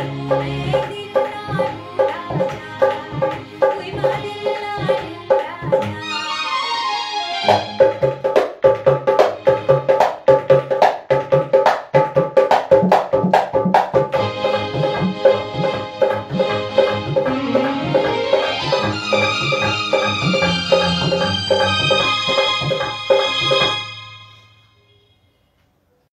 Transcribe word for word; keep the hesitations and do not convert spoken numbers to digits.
Thank you.